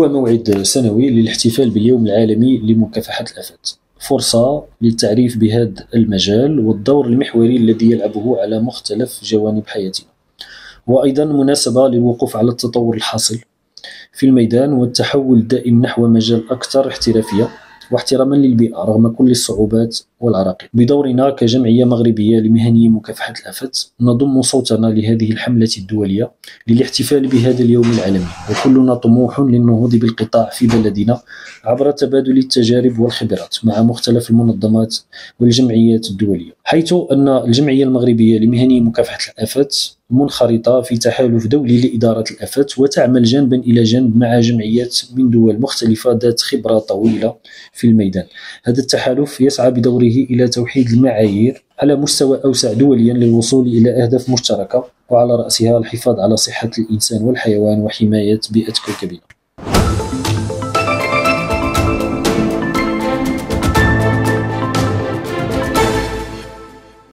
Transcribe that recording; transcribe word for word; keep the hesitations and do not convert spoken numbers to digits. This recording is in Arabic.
هو موعد سنوي للاحتفال باليوم العالمي لمكافحة الآفات، فرصة للتعريف بهذا المجال والدور المحوري الذي يلعبه على مختلف جوانب حياتنا، وأيضا مناسبة للوقوف على التطور الحاصل في الميدان والتحول الدائم نحو مجال أكثر احترافية واحتراما للبيئة رغم كل الصعوبات والعراقيل. بدورنا كجمعية مغربية لمهنيي محاربة الآفات نضم صوتنا لهذه الحملة الدولية للاحتفال بهذا اليوم العالمي، وكلنا طموح للنهوض بالقطاع في بلدنا عبر تبادل التجارب والخبرات مع مختلف المنظمات والجمعيات الدولية، حيث أن الجمعية المغربية لمهنيي محاربة الآفات منخرطة في تحالف دولي لإدارة الآفات وتعمل جانبا إلى جانب مع جمعيات من دول مختلفة ذات خبرة طويلة في الميدان. هذا التحالف يسعى بدوره إلى توحيد المعايير على مستوى أوسع دوليا للوصول إلى أهداف مشتركة، وعلى رأسها الحفاظ على صحة الإنسان والحيوان وحماية بيئة كوكبنا.